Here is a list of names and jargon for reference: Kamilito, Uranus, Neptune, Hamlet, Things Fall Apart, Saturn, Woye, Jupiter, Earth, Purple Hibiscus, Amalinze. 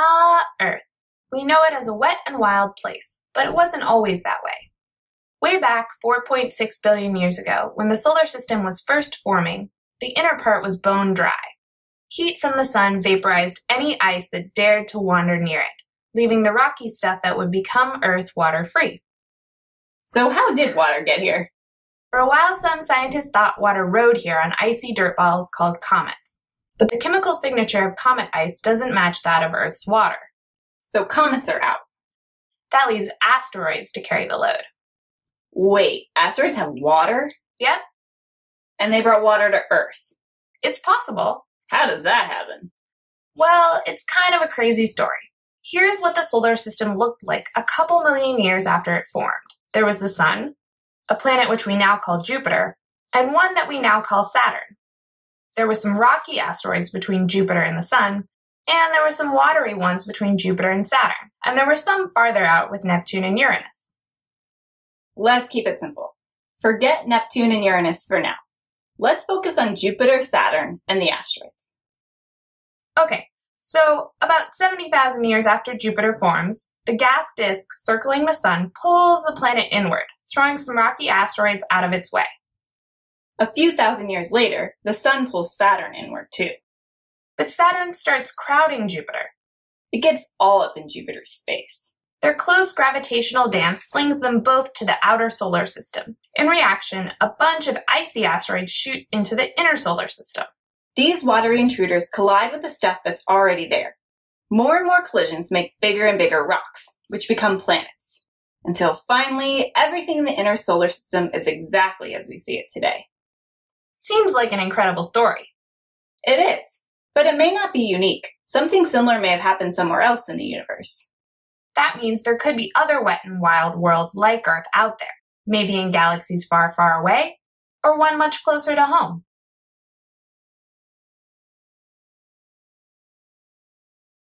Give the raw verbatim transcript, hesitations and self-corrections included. Ah, Earth. We know it as a wet and wild place, but it wasn't always that way. Way back four point six billion years ago, when the solar system was first forming, the inner part was bone dry. Heat from the sun vaporized any ice that dared to wander near it, leaving the rocky stuff that would become Earth water-free. So how did water get here? For a while, some scientists thought water rode here on icy dirt balls called comets. But the chemical signature of comet ice doesn't match that of Earth's water. So comets are out. That leaves asteroids to carry the load. Wait, asteroids have water? Yep. And they brought water to Earth? It's possible. How does that happen? Well, it's kind of a crazy story. Here's what the solar system looked like a couple million years after it formed. There was the sun, a planet which we now call Jupiter, and one that we now call Saturn. There were some rocky asteroids between Jupiter and the sun, and there were some watery ones between Jupiter and Saturn, and there were some farther out with Neptune and Uranus. Let's keep it simple. Forget Neptune and Uranus for now. Let's focus on Jupiter, Saturn, and the asteroids. Okay, so about seventy thousand years after Jupiter forms, the gas disk circling the sun pulls the planet inward, throwing some rocky asteroids out of its way. A few thousand years later, the sun pulls Saturn inward too. But Saturn starts crowding Jupiter. It gets all up in Jupiter's space. Their close gravitational dance flings them both to the outer solar system. In reaction, a bunch of icy asteroids shoot into the inner solar system. These watery intruders collide with the stuff that's already there. More and more collisions make bigger and bigger rocks, which become planets. Until finally, everything in the inner solar system is exactly as we see it today. Seems like an incredible story. It is, but it may not be unique. Something similar may have happened somewhere else in the universe. That means there could be other wet and wild worlds like Earth out there, maybe in galaxies far, far away, or one much closer to home.